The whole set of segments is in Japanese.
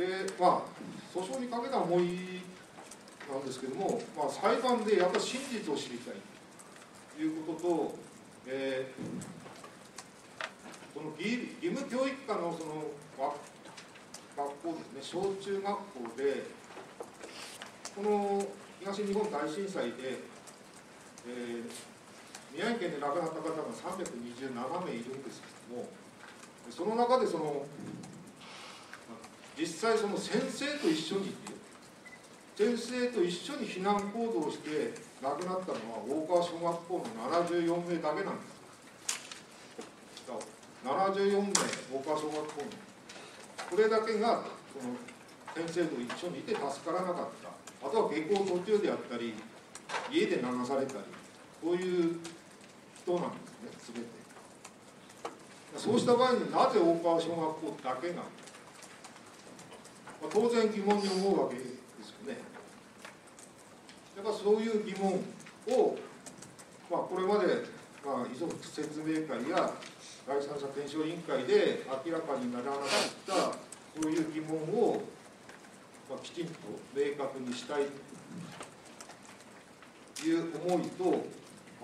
で、まあ、訴訟にかけた思いなんですけども、まあ、裁判でやっぱり真実を知りたいということと、その義務教育下のその学校ですね、小中学校で、この東日本大震災で、宮城県で亡くなった方が327名いるんですけども、その中でその実際その先生と一緒に避難行動をして亡くなったのは大川小学校の74名だけなんです。74名大川小学校のこれだけがその先生と一緒にいて助からなかった、あとは下校途中であったり家で流されたり、そういう人なんですね、全て。そうした場合になぜ大川小学校だけなのか、当然疑問に思うわけですよね。だからそういう疑問を、まあ、これまで、まあ、遺族説明会や第三者検証委員会で明らかにならなかったそういう疑問を、まあ、きちんと明確にしたいという思いと、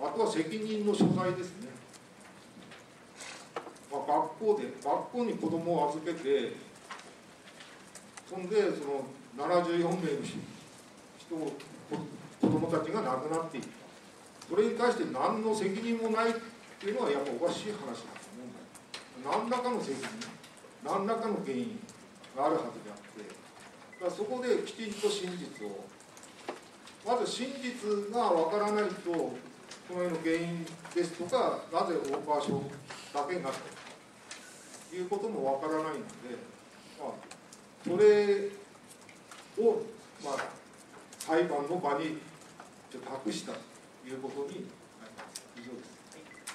あとは責任の所在ですね。まあ、学校に子どもを預けて、そんでその74名の子どもたちが亡くなっていった、それに対して何の責任もないっていうのはやっぱおかしい話だと思うんだよ。何らかの責任、何らかの原因があるはずであって、だからそこできちんと真実を、まず真実が分からないと、この辺の原因ですとか、なぜ大川小だけになったということも分からないので、まあそれを、まあ、裁判の場に託したということになります。以上です。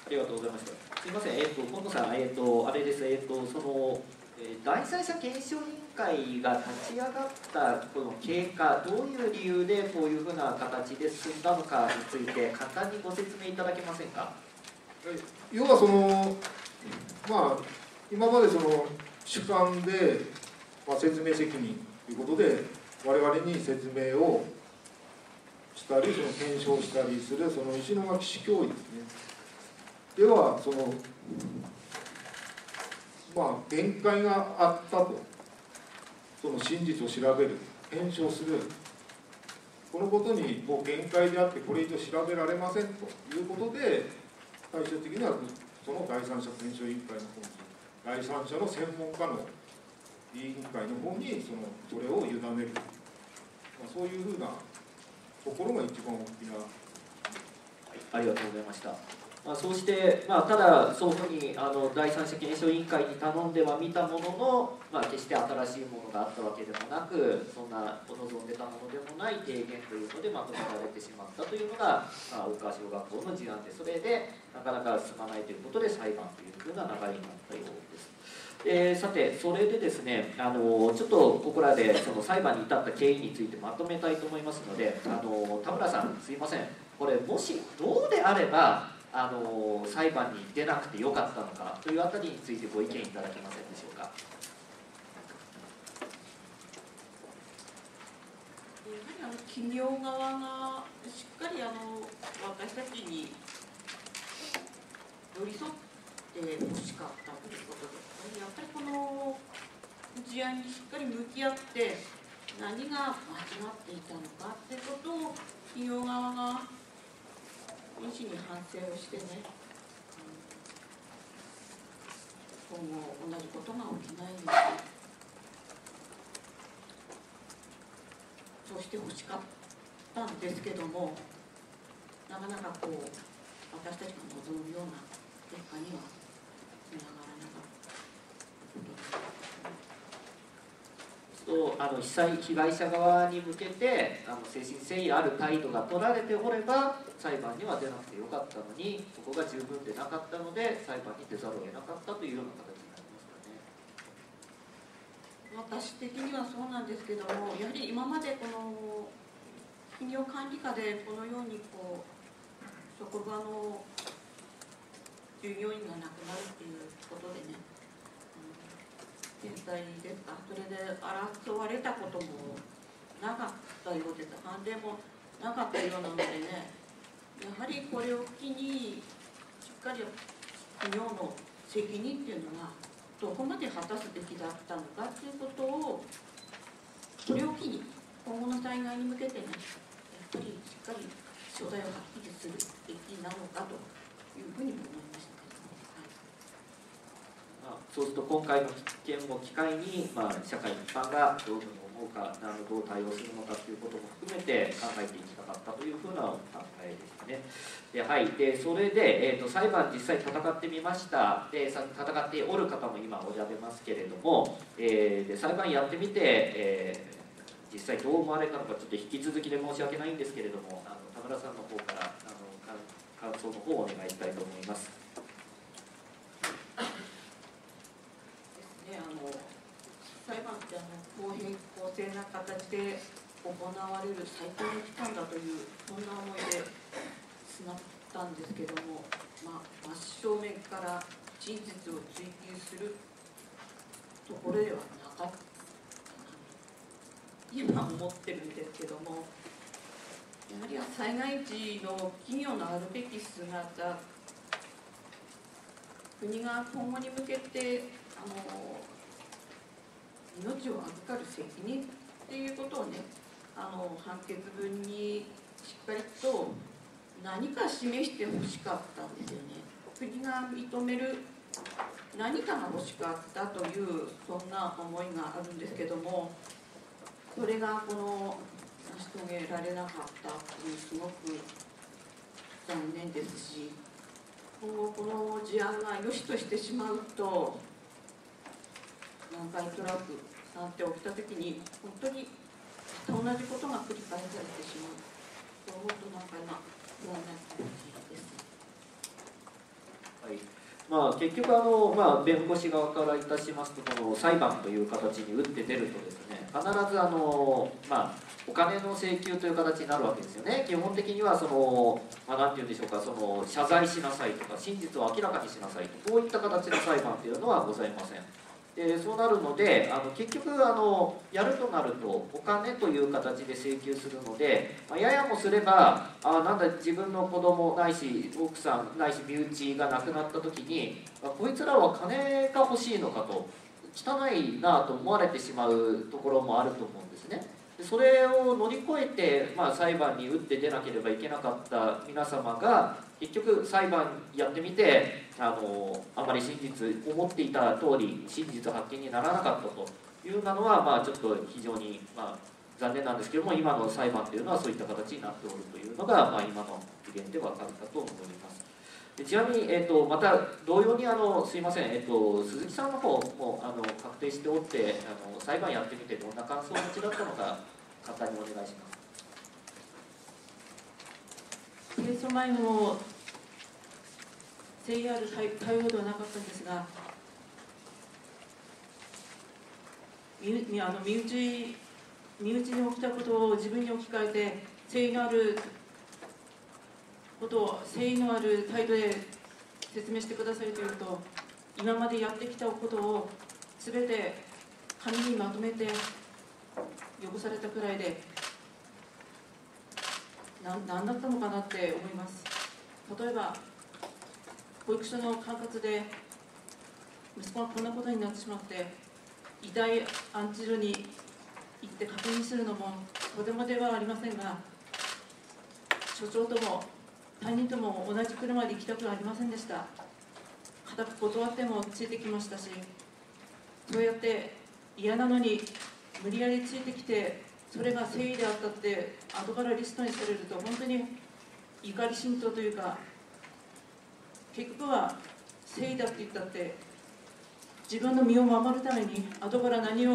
ありがとうございました。すみません、今野さん、あれです、その第三者検証委員会が立ち上がったこの経過、どういう理由でこういうふうな形で進んだのかについて簡単にご説明いただけませんか。要はその、まあ、今までその主観でまあ説明責任ということで我々に説明をしたりその検証したりするその石巻市教委ですね。ではそのまあ限界があったと、その真実を調べる、検証する、このことにもう限界であってこれ以上調べられませんということで、最終的にはその第三者検証委員会の方に、第三者の専門家の委員会の方にそれを委ねる、まあ、そういうふうなところが一番大きな、はい、ありがとうございました。まあ、そうして、まあ、ただそういうふうに第三者検証委員会に頼んではみたものの、まあ、決して新しいものがあったわけでもなく、そんなお望んでたものでもない提言というのでまとめられてしまったというのが、まあ、大川小学校の事案で、それでなかなか進まないということで裁判というふうな流れになったようです。さて、それでですね、ちょっとここらでその裁判に至った経緯についてまとめたいと思いますので、田村さん、すいません、これ、もしどうであれば裁判に出なくてよかったのかというあたりについてご意見いただけませんでしょうか。やはり企業側がしっかり私たちに寄り添ってほしかったということです。やっぱりこの事案にしっかり向き合って何が間違っていたのかっていうことを企業側が真摯に反省をしてね、今後同じことが起きないようにそうしてほしかったんですけども、なかなかこう私たちが望むような結果にはつながらなかった。被害者側に向けて誠心誠意ある態度が取られておれば裁判には出なくてよかったのに、そこが十分でなかったので裁判に出ざるを得なかったというような形になりますよね。私的にはそうなんですけども、やはり今までこの企業管理下でこのようにこう職場の従業員が亡くなるっていうことでね、時代ですか、それで争われたこともなかったようです。反対もなかったようなのでね、やはりこれを機にしっかり企業の責任っていうのがどこまで果たすべきだったのかっていうことを、これを機に今後の災害に向けてね、やっぱりしっかり所在をはっきりするべきなのかというふうにも思いました。そうすると今回の件も機会に、社会一般がどういうふうに思うか、どう対応するのかということも含めて考えていきたかったというふうなお考えですね。で、はい、でそれで、裁判実際戦ってみました。で戦っておる方も今おられますけれども、で裁判やってみて、実際どう思われたのか、ちょっと引き続きで申し訳ないんですけれども、田村さんの方から感想の方をお願いしたいと思います。裁判って公平公正な形で行われる最高の機関だという、そんな思いでつなったんですけども、真正面から真実を追求するところではなかったな今思ってるんですけども、やはり災害時の企業のあるべき姿、国が今後に向けて命を預かる責任っていうことをね、判決文にしっかりと何か示してほしかったんですよね。国が認める何かが欲しかったという、そんな思いがあるんですけども、それがこの成し遂げられなかったという、すごく残念ですし、今後この事案が良しとしてしまうと、南海トラフなんて起きた時に本当に同じことが繰り返されてしまうと思うと、なんか今不安な気持ちです。はい、結局弁護士側からいたしますと、この裁判という形に打って出るとですね、必ずお金の請求という形になるわけですよね。基本的には何て言うんでしょうか、謝罪しなさいとか、真実を明らかにしなさいと、こういった形の裁判というのはございません。でそうなるので、結局やるとなるとお金という形で請求するので、ややもすればなんだ、自分の子供ないし奥さんないし身内が亡くなった時に、こいつらは金が欲しいのかと、汚いなと思われてしまうところもあると思うんですね。でそれを乗り越えて、裁判に打って出なければいけなかった皆様が、結局裁判やってみて、あまり真実、思っていた通り真実発見にならなかったというのは、ちょっと非常に、残念なんですけども、今の裁判というのはそういった形になっておるというのが、今の事件で分かるかと思います。でちなみに、また同様にすいません、鈴木さんの方も確定しておって、裁判やってみてどんな感想をお持ちだったのか、簡単にお願いします。提訴前も JR 対応ではなかったんですが、身内に起きたことを自分に置き換えて、誠意のある態度で説明してくださいというと、今までやってきたことを全て紙にまとめて汚されたくらいで、何だったのかなって思います。例えば保育所の管轄で息子がこんなことになってしまって、遺体安置所に行って確認するのもとてもではありませんが、所長とも担任とも同じ車で行きたくはありませんでした。固く断ってもついてきましたし、そうやって嫌なのに無理やりついてきて、それが誠意であったって後からリストにされると、本当に怒り心頭というか、結局は誠意だって言ったって、自分の身を守るために後から何か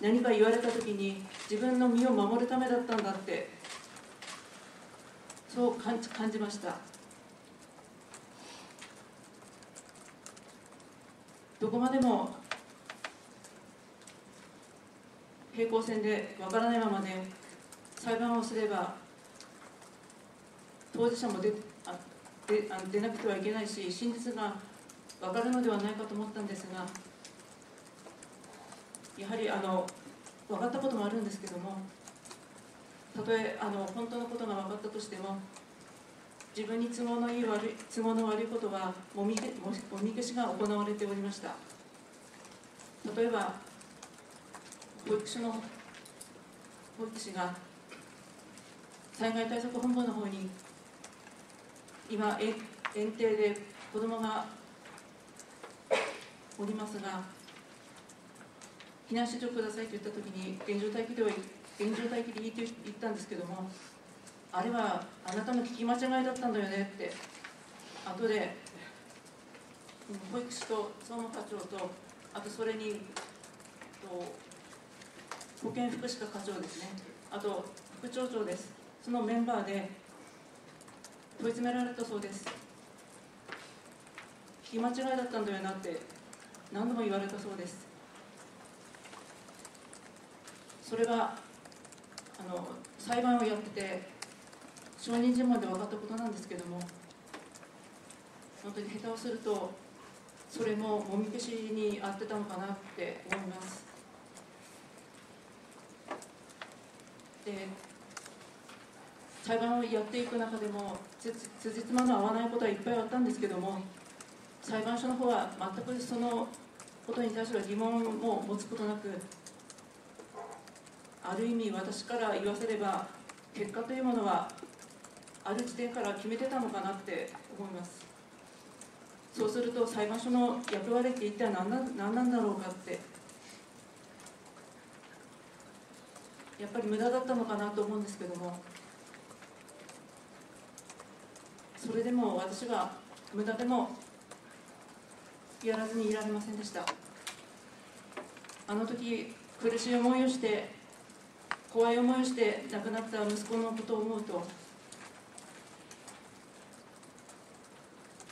言われた時に、自分の身を守るためだったんだって、そう感じました。どこまでも平行線でわからないままで裁判をすれば、当事者も出なくてはいけないし、真実がわかるのではないかと思ったんですが、やはり分かったこともあるんですけども、たとえ本当のことが分かったとしても、自分に都合の悪いことはもみ消しが行われておりました。例えば保育士が災害対策本部の方に、今園庭で子どもがおりますが、避難指示をくださいと言ったときに、現状待機でいいと言ったんですけども、あれはあなたの聞き間違いだったんだよねって、後で保育士と総務課長と、あとそれに保健福祉課課長ですね、あと副町長です、そのメンバーで問い詰められたそうです。聞き間違いだったんだよなって何度も言われたそうです。それは裁判をやってて証人尋問で分かったことなんですけども、本当に下手をするとそれももみ消しにあってたのかなって思います。で、裁判をやっていく中でもつじつまの合わないことはいっぱいあったんですけども、裁判所の方は全くそのことに対しては疑問も持つことなく、ある意味私から言わせれば結果というものはある時点から決めてたのかなって思います。そうすると裁判所の役割って一体何なんだろうかって、やっぱり無駄だったのかなと思うんですけども、それでも私は無駄でもやらずにいられませんでした。あの時苦しい思いをして怖い思いをして亡くなった息子のことを思うと、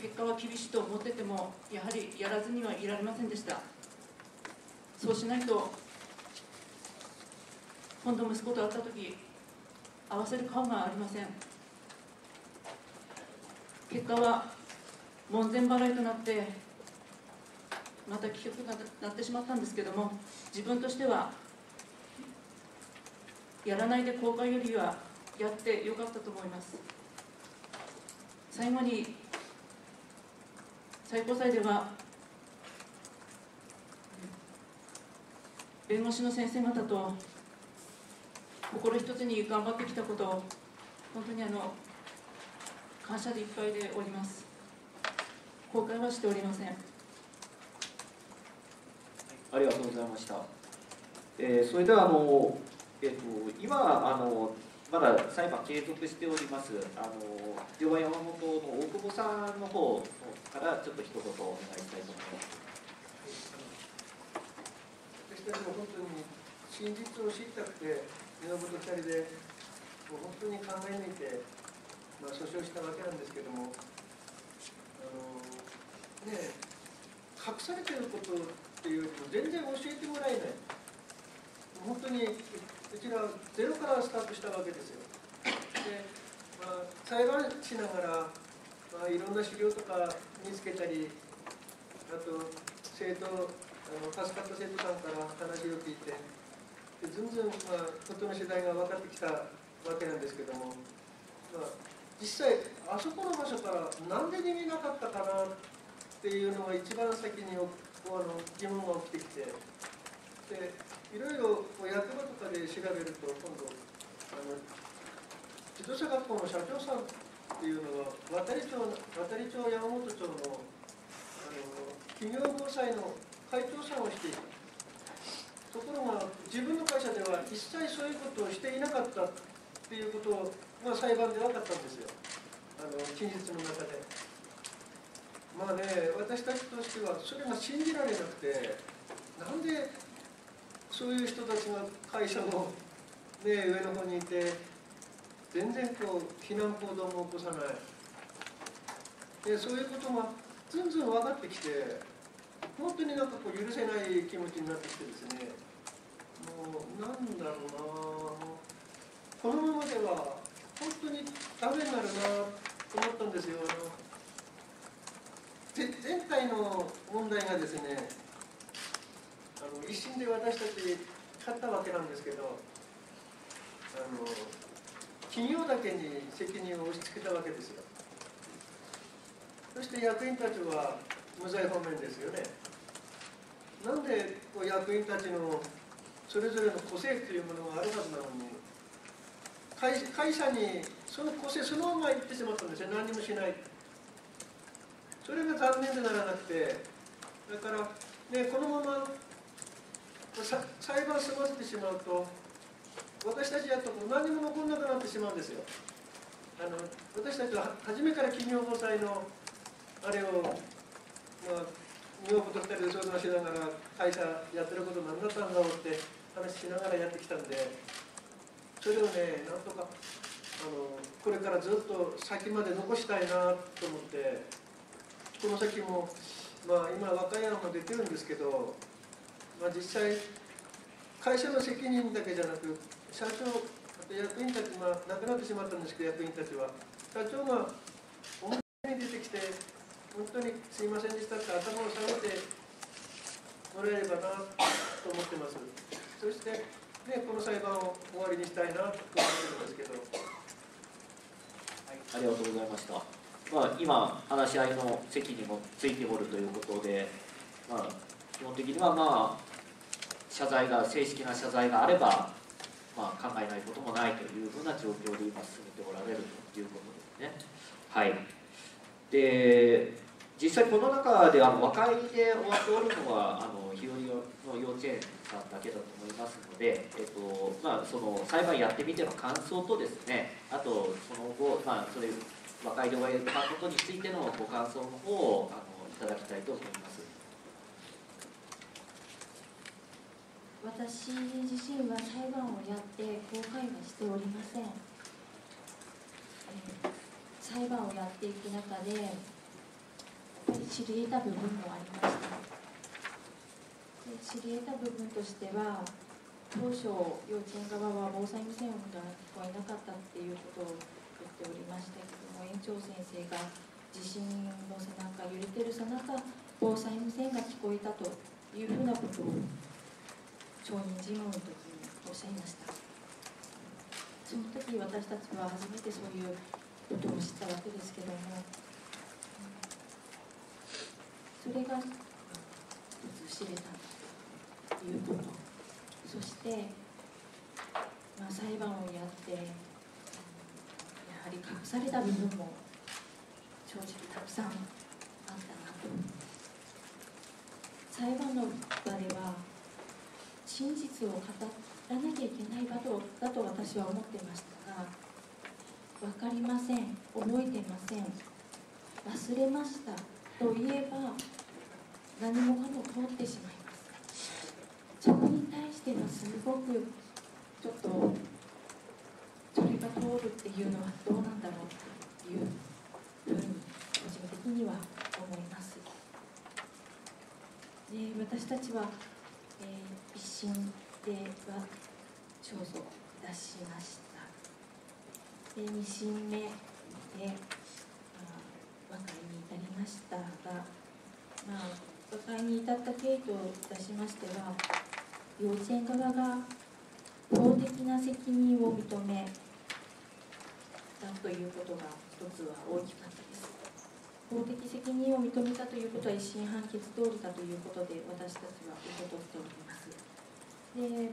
結果は厳しいと思っててもやはりやらずにはいられませんでした。そうしないと今度息子と会った時合わせる顔がありません。結果は門前払いとなってまた棄却がなってしまったんですけども、自分としてはやらないで後悔よりはやってよかったと思います。最後に最高裁では弁護士の先生方と心一つに頑張ってきたことを本当に感謝でいっぱいでおります。後悔はしておりません。ありがとうございました。それでは今まだ裁判継続しております上和山本の大久保さんの方からちょっと一言お願いしたいと思います。私たちも本当に真実を知りたくて身延と2人でもう本当に考え抜いて、訴訟したわけなんですけども、隠されてることっていうのを全然教えてもらえない。本当にうちらゼロからスタートしたわけですよ。で、裁判しながら、いろんな資料とか見つけたり、あと助かった生徒さんから話を聞いて、でずんずん事の次第が分かってきたわけなんですけども、実際あそこの場所からなんで逃げなかったかなっていうのが一番先に疑問が起きてきて、でいろいろ役場とかで調べると、今度自動車学校の社長さんっていうのは渡里町山本町の企業防災の会長さんをしていた。ところが自分の会社では一切そういうことをしていなかったっていうことを、裁判で分かったんですよ、近日の中で。私たちとしてはそれが信じられなくて、なんでそういう人たちが会社の、上の方にいて全然避難行動も起こさないで、そういうことがずんずん分かってきて。本当に許せない気持ちになってきてですね、もうなんだろうな、このままでは本当にダメになるなと思ったんですよ。前回の問題がですね、一審で私たち勝ったわけなんですけど、企業だけに責任を押し付けたわけですよ。そして役員たちは無罪方面ですよね。なんで役員たちのそれぞれの個性というものがあるはずなのに、会社にその個性そのまま行ってしまったんですよ。何もしない。それが残念でならなくて、だから、ね、このまま裁判済ませてしまうと、私たちやったこと何も残んなくなってしまうんですよ。私たちは初めから企業防災のあれを、女房と2人で相談しながら、会社やってること何だったんだろうって話しながらやってきたんで、それをね、なんとかこれからずっと先まで残したいなと思って、この先も、今、和歌山も出てるんですけど、実際、会社の責任だけじゃなく、社長、あと役員たちが亡くなってしまったんですけど、役員たちは、社長が表に出てきて、本当にすいませんでしたって頭を下げてもらえればなと思ってます。そして、ね、この裁判を終わりにしたいなと思ってるんですけど、はい、ありがとうございました。今、話し合いの席にもついておるということで、基本的には謝罪が、正式な謝罪があれば、考えないこともないというふうな状況で今進めておられるということですね。はい、で実際この中で和解で終わっておるのは日和の幼稚園さんだけだと思いますので、その裁判やってみての感想とですね、あとその後、それ和解で終わったことについてのご感想の方をいただきたいと思います。私自身は裁判をやって後悔はしておりません。裁判をやっていく中でやっぱり知り得た部分もありました。で知り得た部分としては、当初幼稚園側は防災無線音が聞こえなかったっていうことを言っておりましたけども、園長先生が地震の背中、揺れてる背中、防災無線が聞こえたというふうなことを証人尋問の時におっしゃいました。その時私たちは初めてそういうことを知ったわけですけども、それが一つ知れたということ。そして、裁判をやってやはり隠された部分も正直たくさんあったなと。裁判の場では真実を語らなきゃいけない場だと私は思ってましたが、分かりません、覚えてません、忘れましたと言えば何もかも通ってしまいます。そこに対してはすごくちょっとそれが通るっていうのはどうなんだろうっていうふうに個人的には思います。で私たちは一審では勝訴を出しました。で二審目で和解に至りましたが、和解に至った経緯といたしましては、幼稚園側が法的な責任を認めたということが一つは大きかったです。法的責任を認めたということは一審判決通りだということで私たちは受け取っております。で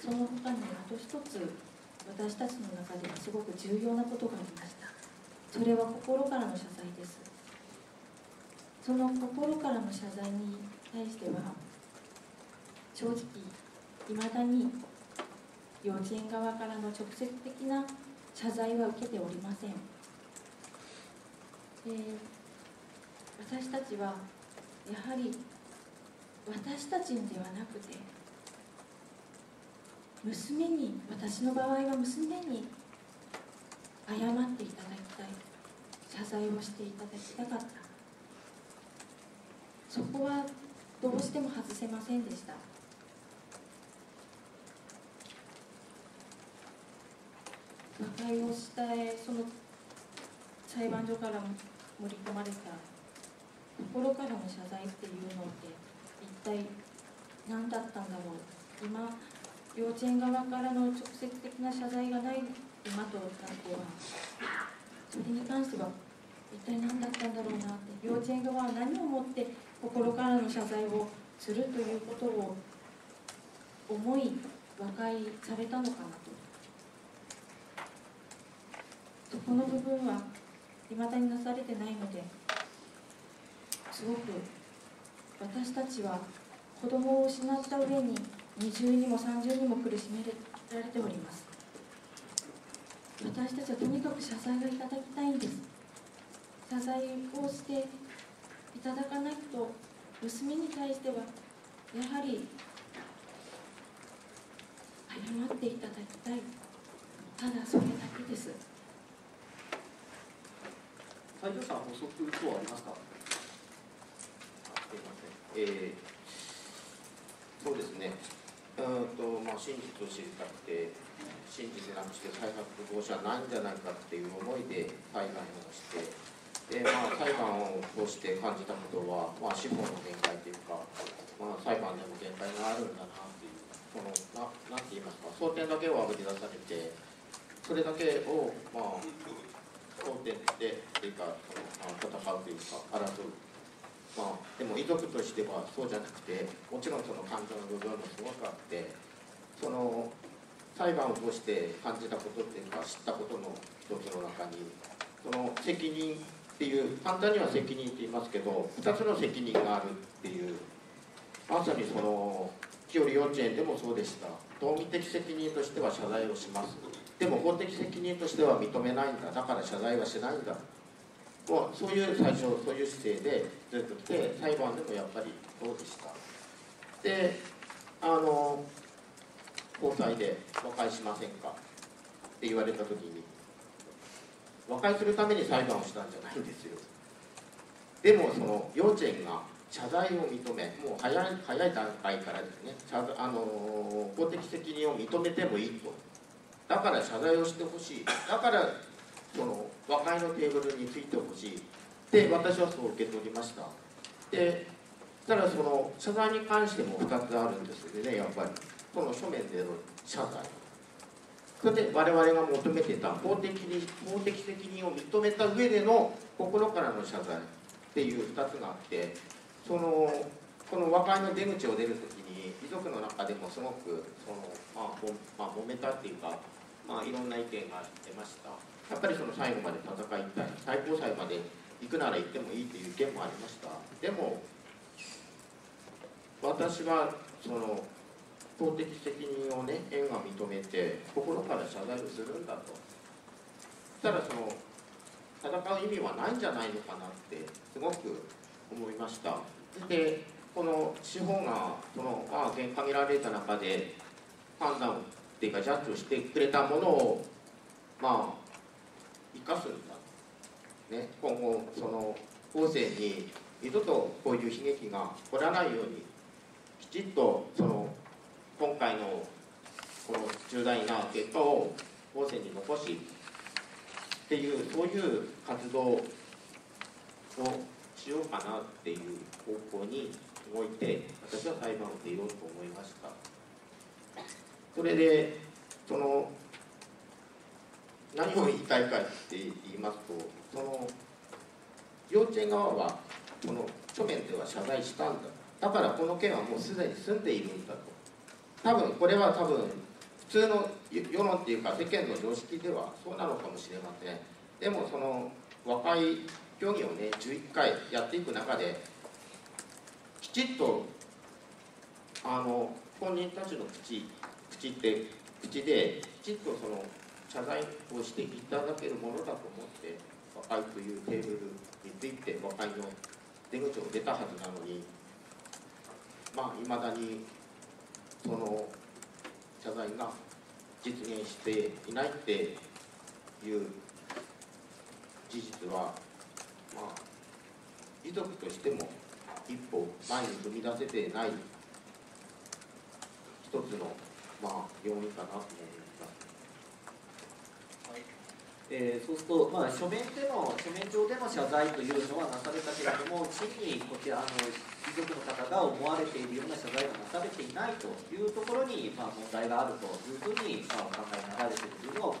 その他にあと一つ私たちの中ではすごく重要なことがありました。それは心からの謝罪です。その心からの謝罪に対しては正直いまだに幼稚園側からの直接的な謝罪は受けておりません。私たちはやはり私たちにではなくて、娘に、私の場合は娘に謝っていただきたい、謝罪をしていただきたかった、そこはどうしても外せませんでした。和解をしたい、その裁判所から盛り込まれた心からの謝罪っていうのって一体何だったんだろう。今幼稚園側からの直接的な謝罪がない今となっては、それに関しては一体何だったんだろうなって、幼稚園側は何をもって心からの謝罪をするということを思い和解されたのかなと。そこの部分は未だになされてないので、すごく私たちは子供を失った上に二重にも三重にも苦しめられております。私たちはとにかく謝罪がいただきたいんです。謝罪をしていただかないと、娘に対してはやはり謝っていただきたい。ただそれだけです。斉藤さん、補足等ありますか？そうですね。真実を知りたくて、真実なくして再発防止はないんじゃないかっていう思いで裁判をして、で裁判を通して感じたことは、司法の限界というか、裁判でも限界があるんだなっていう、このなんて言いますか、争点だけをあぶり出されて、それだけを争点でというか、戦うというか争う、でも遺族としてはそうじゃなくて、もちろんその感情の部分もすごくあって、その裁判を通して感じたことっていうか知ったことの一つの中に、その責任っていう、簡単には責任って言いますけど、2つの責任があるっていう、まさにその日和幼稚園でもそうでした。道義的責任としては謝罪をします。でも法的責任としては認めないんだ。だから謝罪はしないんだ。そういう最初、そういう姿勢で出てきて、裁判でもやっぱりそうでした。で、高裁で和解しませんかって言われた時に、和解するために裁判をしたんじゃないんですよ。でもその幼稚園が謝罪を認め、もう早い段階からですね、法的責任を認めてもいいと。だから謝罪をしてほしい。だからその和解のテーブルについてほしいで、私はそう受け取りました。で、ただその謝罪に関しても2つあるんですよね、やっぱりこの書面での謝罪、それで我々が求めてた法的責任を認めた上での心からの謝罪っていう2つがあって、そのこの和解の出口を出るときに、遺族の中でもすごくその、揉めたっていうか、いろんな意見が出ました。やっぱりその最後まで戦いたい、最高裁まで行くなら行ってもいいという意見もありました。でも私はその法的責任をね、園が認めて心から謝罪をするんだと。ただその戦う意味はないんじゃないのかなってすごく思いました。で、この司法がその限られた中で判断っていうかジャッジをしてくれたものを生かすんだ、ね、今後その後世に二度とこういう悲劇が起こらないように、きちっとその今回のこの重大な結果を後世に残しっていう、そういう活動をしようかなっていう方向に動いて、私は裁判を出ようと思いました。それでその何を言いたいかって言いますと、その幼稚園側はこの書面では謝罪したんだ、だからこの件はもうすでに済んでいるんだと。これは多分普通の世論っていうか世間の常識ではそうなのかもしれません。でもその和解協議をね、11回やっていく中で、きちっと本人たちの口できちっとその謝罪をしていただけるものだと思って、和解というテーブルについて和解の出口を出たはずなのに、いまだにその謝罪が実現していないっていう事実は、遺族としても一歩前に踏み出せてない一つの要因かなと思います。そうすると、まあ、書面上での謝罪というのはなされたけれども、真にこちら遺族の方が思われているような謝罪がなされていないというところに、まあ、問題があるというふうに、まあ、考えられているというのがお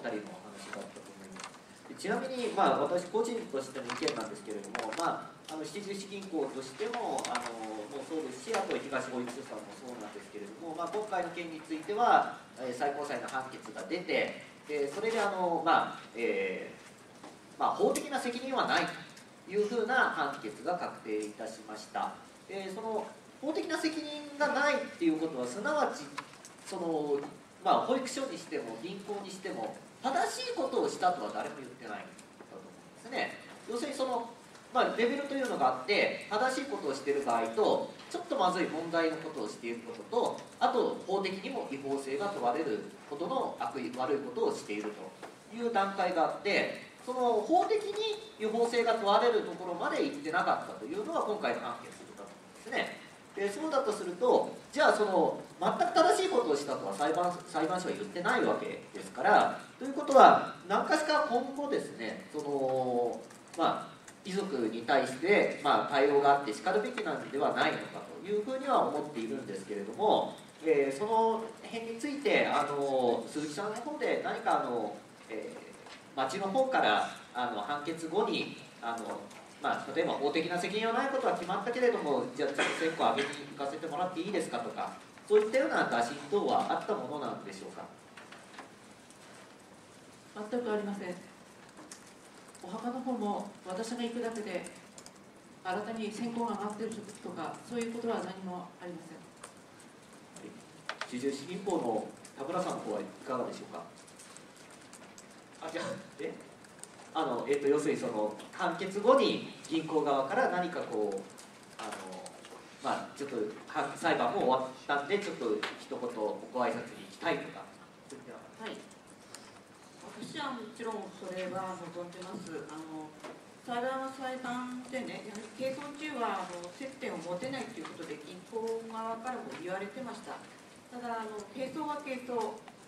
二人のお話だったと思います。ちなみに、まあ、私個人としての意見なんですけれども、まあ、七十四銀行としても、もうそうですし、あと東五一所さんもそうなんですけれども、まあ、今回の件については最高裁の判決が出て、それで法的な責任はないというふうな判決が確定いたしました。その法的な責任がないっていうことは、すなわちその、まあ、保育所にしても銀行にしても正しいことをしたとは誰も言ってないんだと思うんですね。要するにその、まあ、レベルというのがあって、正しいことをしている場合と、ちょっとまずい問題のことをしていることと、あと法的にも違法性が問われるほどの悪いことをしているという段階があって、その法的に違法性が問われるところまで行ってなかったというのが今回の判決だと思うんですね。で、そうだとすると、じゃあその全く正しいことをしたとは裁判所は言ってないわけですから、ということは何かしか今後ですね、そのまあ遺族に対して、まあ、対応があってしかるべきなのではないのかというふうには思っているんですけれども、その辺について鈴木さんの方で何か町の方から判決後にまあ、例えば法的な責任はないことは決まったけれども、じゃあちょっと線香を上げに行かせてもらっていいですかとか、そういったような打診等はあったものなんでしょうか。全くありません。お墓の方も私が行くだけで新たに線香が上がってるとか、そういうことは何もありません。七十四銀行の田村さんの方はいかがでしょうか。要するにその判決後に銀行側から何かこうまあちょっと裁判も終わったんで、ちょっと一言ご挨拶に行きたいとか。はい。私はもちろんそれは望んでます。裁判は裁判でね、やはり係争中は接点を持てないということで銀行側からも言われてました。ただ係争は係争、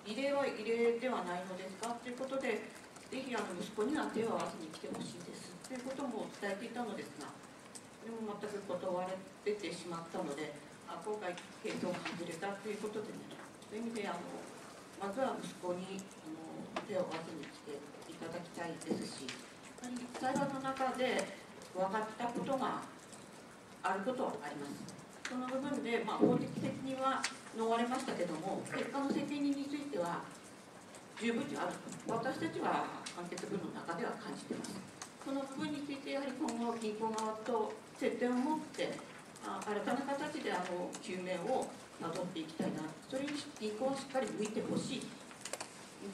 異例は異例ではないのですかということで、ぜひ息子には手を合わせに来てほしいですということも伝えていたのですが、でも全く断られてしまったので、今回係争が外れたということでね、そういう意味でまずは息子に手を合わせに来ていただきたいですし、裁判の中で分かったことがあることはあります。その部分で、まあ、法的責任は逃れましたけども、結果の責任については十分にあると私たちは判決文の中では感じています。その部分についてやはり今後銀行側と接点を持って新たな形で究明をなどっていきたいな、それに銀行はしっかり向いてほしい、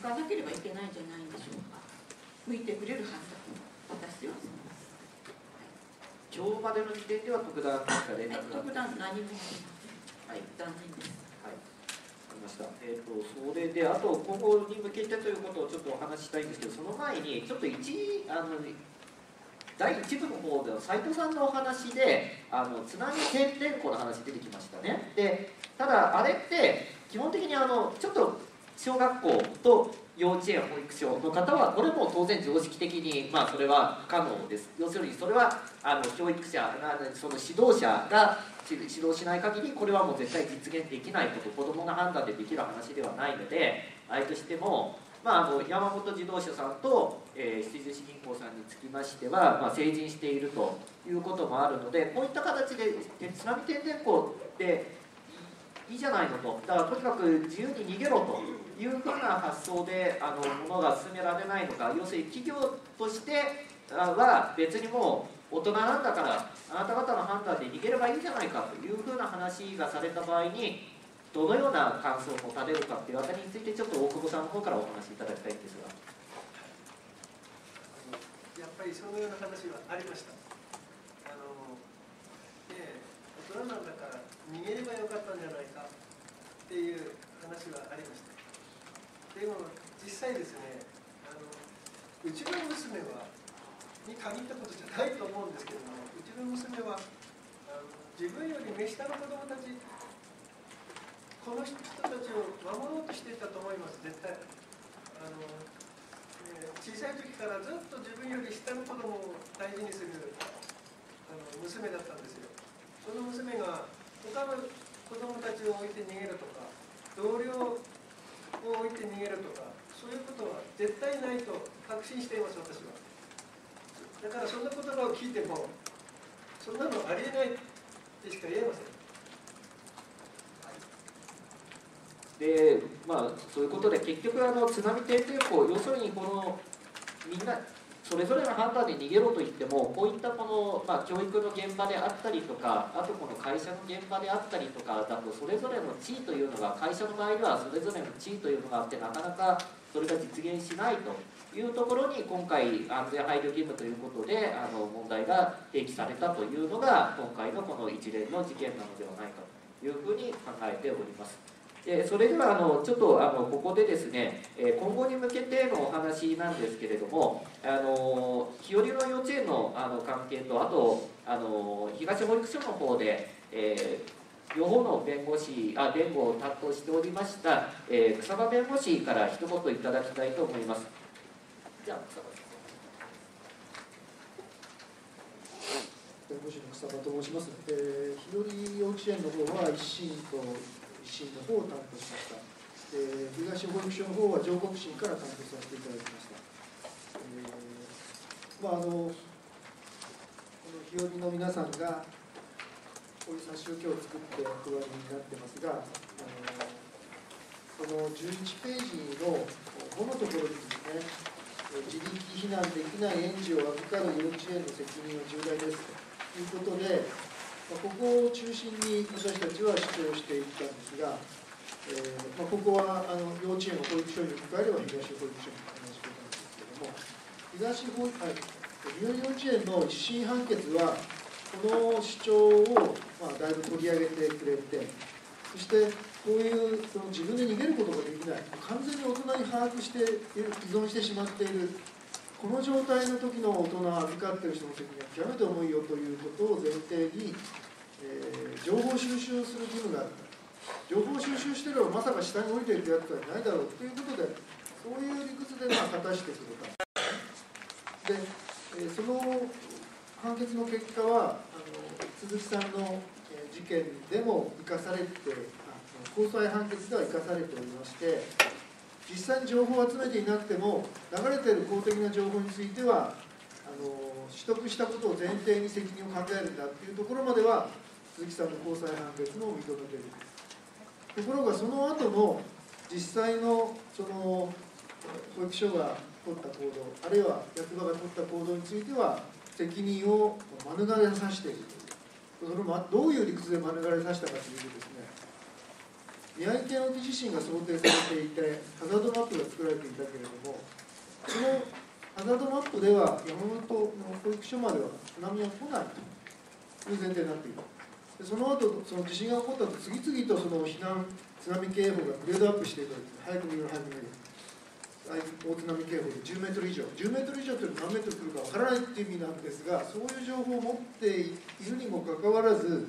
向かなければいけないんじゃないんでしょうか。向いてくれる判断を私はします。今日までの時点では特段何か連絡が。特段何も。はい、残念です。はい。わかりました。それであと今後に向けてということをちょっとお話ししたいんですけど、その前にちょっと第1部の方では斉藤さんのお話で津波変電庫の話出てきましたね。で、ただあれって基本的にちょっと小学校と幼稚園保育所の方はこれも当然常識的に、まあ、それは不可能です。要するにそれは教育者その指導者が指導しない限りこれはもう絶対実現できないこと、子どもの判断でできる話ではないので、あれとしても、まあ、山本自動車さんと、七十四銀行さんにつきましては、まあ、成人しているということもあるので、こういった形で津波変電庫っていいじゃないのと、だからとにかく自由に逃げろというふうな発想でものが進められないのか、要するに企業としては別にもう大人なんだからあなた方の判断で逃げればいいじゃないかというふうな話がされた場合に、どのような感想を持たれるかというあたりについて、ちょっと大久保さんの方からお話しいただきたいんですが。やっぱりそのような話はありました。大人なんだから逃げればよかったんじゃないかっていう話はありました。でも実際ですね、うちの娘に限ったことじゃないと思うんですけども、うちの娘は自分より目下の子どもたち、この人たちを守ろうとしていたと思います。絶対小さい時からずっと自分より下の子供を大事にする娘だったんですよ。その娘が他の子供たちを置いて逃げるとか、同僚を置いて逃げるとか、そういうことは絶対ないと確信しています、私は。だからそんな言葉を聞いても、そんなのありえないってしか言えません。で、まあ、そういうことで結局津波定定法、要するにこのみんなそれぞれの判断で逃げろといっても、こういったこの、まあ、教育の現場であったりとか、あとこの会社の現場であったりとかだと、それぞれの地位というのが、会社の場合ではそれぞれの地位というのがあって、なかなかそれが実現しないというところに、今回安全配慮義務ということで問題が提起されたというのが、今回のこの一連の事件なのではないかというふうに考えております。それではちょっとここでですね、今後に向けてのお話なんですけれども、日和の幼稚園の関係と、あと東保育所の方で、両方の弁護を担当しておりました、草場弁護士から一言いただきたいと思います。じゃあ草場さん。弁護士の草場と申します。日和幼稚園の方は一審の方を担当しました。東保育所の方は上告審から担当させていただきました。この日和の皆さんがこういう差し受けを作ってお配りになってますが、この11ページの5のところですね、自力避難できない園児を預かる幼稚園の責任は重大ですということで、ここを中心に私たちは主張していったんですが、ここは幼稚園を保育所に置き換えれば東保育所の話なんですけども、日和幼稚園の一審判決は、この主張をだいぶ取り上げてくれて、そしてこういうその自分で逃げることができない、完全に大人に把握している、依存してしまっている。この状態の時の大人を預かっている人の責任は極めて重いよということを前提に、情報収集をする義務があった。情報収集してればまさか下に降りているやつはいないだろうということで、そういう理屈で果たしてくれた。で、その判決の結果は鈴木さんの事件でも生かされて、高裁判決では生かされておりまして、実際に情報を集めていなくても、流れている公的な情報については取得したことを前提に責任を考えるんだっていうところまでは、鈴木さんの高裁判決も認めている。ところがその後の実際の保育所が取った行動、あるいは役場が取った行動については、責任を免れさせている。それもどういう理屈で免れさせたかというとですね、宮城県沖地震が想定されていて、ハザードマップが作られていたけれども、そのハザードマップでは山本の保育所までは津波は来ないという前提になっている。でその後、その地震が起こった後、次々とその避難津波警報がグレードアップしていくわけです。早く見ろ、早く見ろ。大津波警報で10メートル以上、10メートル以上というのは何メートル来るかわからないという意味なんですが、そういう情報を持っているにもかかわらず、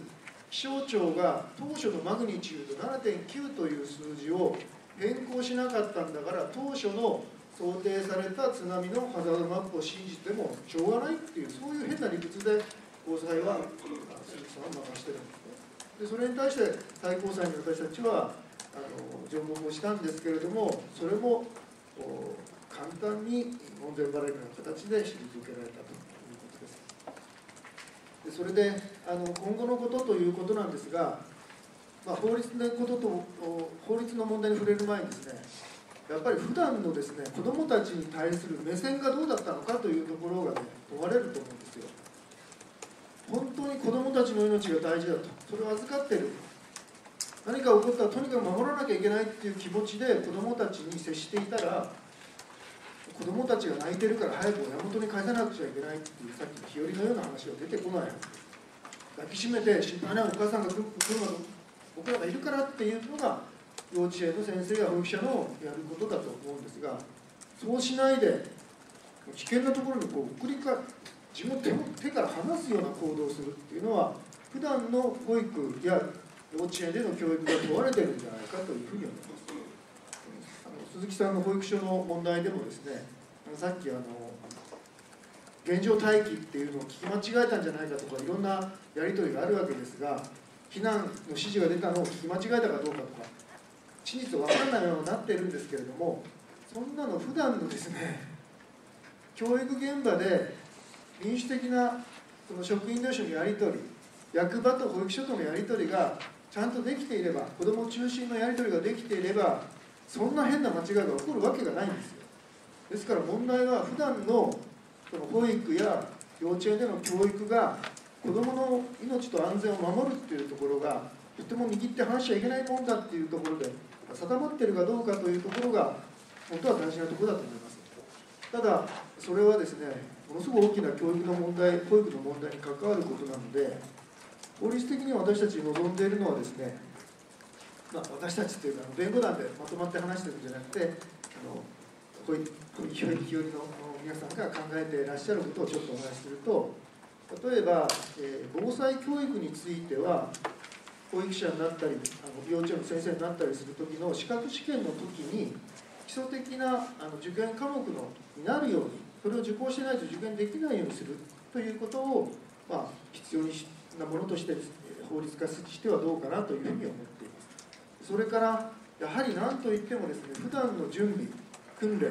気象庁が当初のマグニチュード 7.9 という数字を変更しなかったんだから、当初の想定された津波のハザードマップを信じてもしょうがないっていう、そういう変な理屈で高裁は鈴木さんは任してるんですね。でそれに対して最高裁に私たちは上告をしたんですけれども、それも簡単に門前払いの形で退けられたと。それで今後のことということなんですが、法律の問題に触れる前にですね、やっぱり普段のですね、子どもたちに対する目線がどうだったのかというところがね、問われると思うんですよ。本当に子どもたちの命が大事だと、それを預かっている、何か起こったらとにかく守らなきゃいけないっていう気持ちで子どもたちに接していたら、子どもたちが泣いてるから早く親元に返さなくちゃいけないっていう、さっきの日和のような話は出てこない。抱きしめて心配ないお母さんが来るまで僕らがいるからっていうのが幼稚園の先生や保育者のやることだと思うんですが、そうしないで危険なところに送り返す、自分の手から離すような行動をするっていうのは、普段の保育や幼稚園での教育が問われてるんじゃないかというふうに思います。鈴木さんの保育所の問題でもですね、さっき現状待機っていうのを聞き間違えたんじゃないかとかいろんなやり取りがあるわけですが、避難の指示が出たのを聞き間違えたかどうかとか真実は分からないようになっているんですけれども、そんなの普段のですね教育現場で民主的なその職員同士のやり取り、役場と保育所とのやり取りがちゃんとできていれば、子ども中心のやり取りができていれば、そんな変な間違いが起こるわけがないんですよ。ですから問題は普段のその保育や幼稚園での教育が子どもの命と安全を守るっていうところがとても握って離しちゃいけないもんだっていうところで定まってるかどうかというところが本当は大事なところだと思います。ただそれはですね、ものすごく大きな教育の問題、保育の問題に関わることなので、法律的に私たち望んでいるのはですね、私たちというか弁護団でまとまって話してるんじゃなくて、保育寄りの皆さんが考えていらっしゃることをちょっとお話しすると、例えば、防災教育については保育者になったり幼稚園の先生になったりする時の資格試験の時に基礎的な受験科目のになるように、それを受講してないと受験できないようにするということを、必要なものとして法律化してはどうかなというふうに思っています。それからやはり何といってもですね、普段の準備訓練、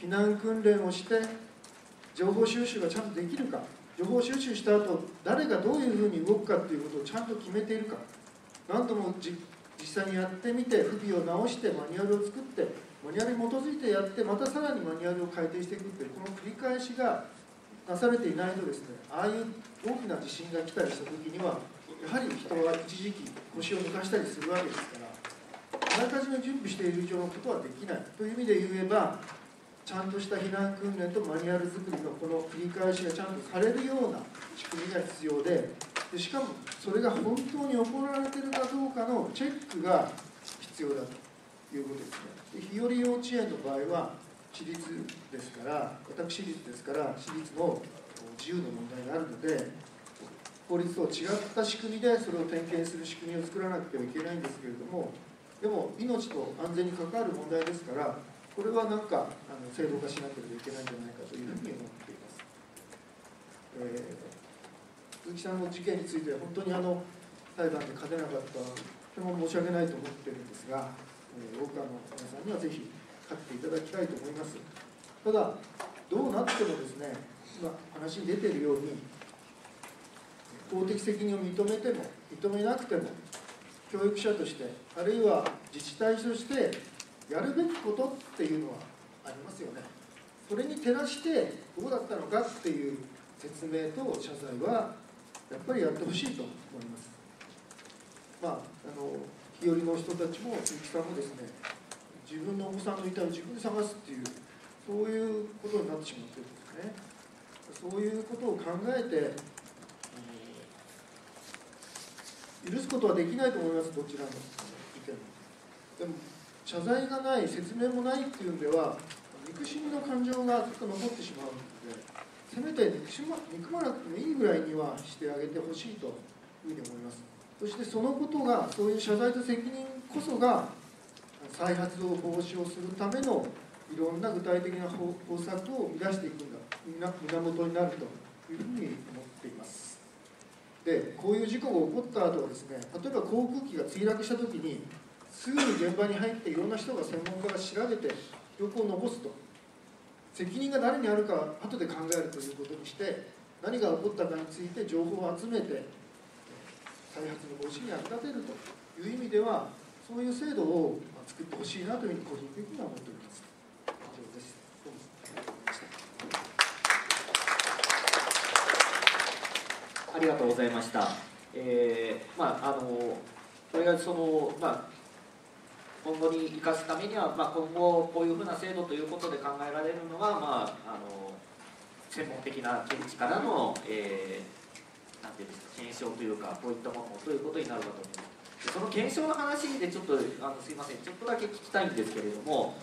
避難訓練をして情報収集がちゃんとできるか、情報収集した後誰がどういうふうに動くかということをちゃんと決めているか、何度も実際にやってみて不備を直してマニュアルを作って、マニュアルに基づいてやって、またさらにマニュアルを改定していくっていうこの繰り返しがなされていないとですね、ああいう大きな地震が来たりした時にはやはり人は一時期腰を抜かしたりするわけですから、あらかじめ準備している以上のことはできないという意味で言えば、ちゃんとした避難訓練とマニュアル作りのこの繰り返しがちゃんとされるような仕組みが必要 でしかもそれが本当に行われているかどうかのチェックが必要だということですね。日和幼稚園の場合は私立ですから、私立ですから、私立の自由の問題があるので法律と違った仕組みでそれを点検する仕組みを作らなくてはいけないんですけれども、でも命と安全に関わる問題ですから、これはなんか制度化しなければいけないんじゃないかというふうに思っています。鈴木さんの事件については本当に裁判で勝てなかったのはとても申し訳ないと思っているんですが、大川の皆さんにはぜひ勝っていただきたいと思います。ただどうなってもですね、今話に出ているように法的責任を認めても認めなくても、教育者としてあるいは自治体としてやるべきことっていうのはありますよね。それに照らしてどうだったのかっていう説明と謝罪はやっぱりやってほしいと思います。日和の人たちも鈴木さんもですね、自分のお子さんの遺体を自分で探すっていう、そういうことになってしまってるんですね。そういうことを考えて許すことはできないと思います、どちらの意見も。でも謝罪がない、説明もないっていうんでは憎しみの感情がずっと残ってしまうので、せめて憎まなくてもいいぐらいにはしてあげてほしいというふうに思います。そしてそのことが、そういう謝罪と責任こそが再発を防止をするためのいろんな具体的な方策を生み出していくんだ、源になるというふうに思っています。でこういう事故が起こった後はですね、例えば航空機が墜落した時にすぐに現場に入っていろんな人が、専門家が調べて記録を残すと、責任が誰にあるかは後で考えるということにして、何が起こったかについて情報を集めて再発の防止に役立てるという意味では、そういう制度を作ってほしいなというふうに個人的には思っております。以上です。どうもありがとうございました。これがその、今後に生かすためには、今後こういうふうな制度ということで考えられるのが、専門的な見地からの、なんていうんですか、検証というか、こういったものということになるかと思います。その検証の話でちょっとすいません、ちょっとだけ聞きたいんですけれども、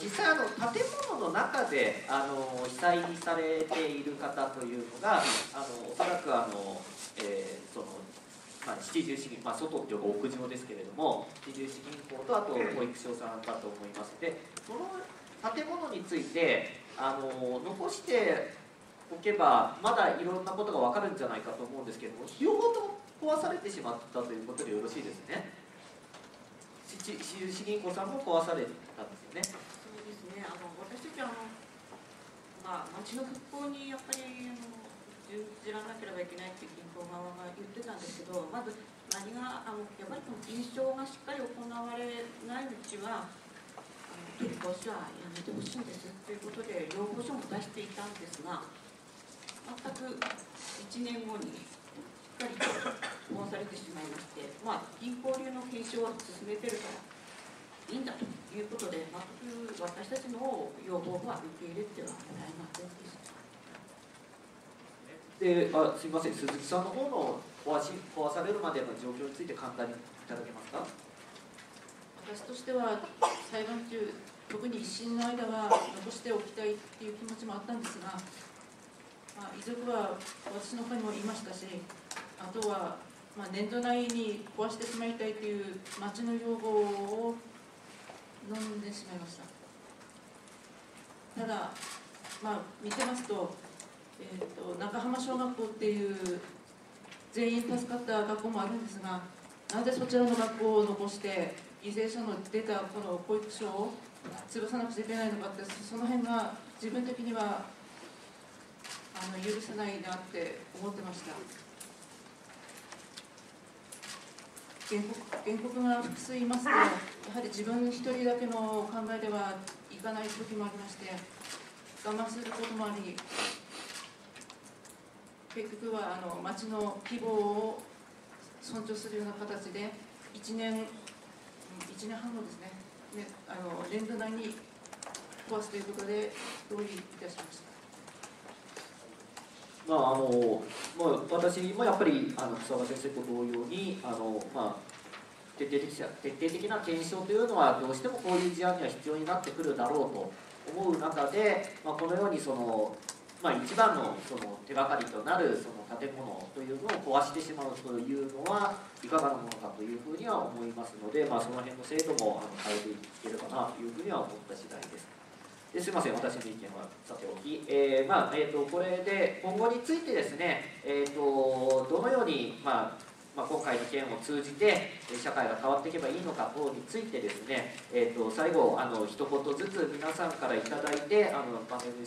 実際建物の中で被災されている方というのがおそらく七十四銀、外というか屋上ですけれども、七十四銀行とあと保育所さんだと思います。でその建物について残しておけばまだいろんなことが分かるんじゃないかと思うんですけれども、費用ごと壊されてしまったということでよろしいですね。市銀行さんも壊されたんですよね。そうですね。私たち町の復興にやっぱり準じらなければいけないって銀行側が言ってたんですけど、まず何がやっぱりこの認証がしっかり行われないうちは取り壊しはやめてほしいんですということで要望書も出していたんですが、全く1年後にしっかりと壊されてしまいまして、銀行流の検証は進めてるからいいんだということで、全く私たちの要望は受け入れてはもらえませんでした。で、すみません、鈴木さんの方の壊されるまでの状況について簡単にいただけますか。私としては裁判中、特に一審の間は残しておきたいっていう気持ちもあったんですが、遺族は私の方にも言いましたし、あとは、年度内に壊してしまいたいという町の要望を飲んでしまいました。ただ、見てますと、中浜小学校っていう全員助かった学校もあるんですが、なぜそちらの学校を残して犠牲者の出たこの保育所を潰さなくちゃいけないのかって、その辺が自分的には許せないなって思ってました。原告が複数いますと、やはり自分一人だけの考えではいかない時もありまして、我慢することもあり、結局は町の希望を尊重するような形で1年半後ですね、年度内に壊すということで同意いたしました。私もやっぱり草場先生と同様に徹底的な検証というのはどうしてもこういう事案には必要になってくるだろうと思う中で、このように一番の手がかりとなる建物というのを壊してしまうというのはいかがなものかというふうには思いますので、その辺の制度も変えていけるかなというふうには思った次第です。ですみません、私の意見はさておき、これで今後についてですね、どのように、今回の件を通じて社会が変わっていけばいいのか等についてですね、最後一言ずつ皆さんからいただいてパネル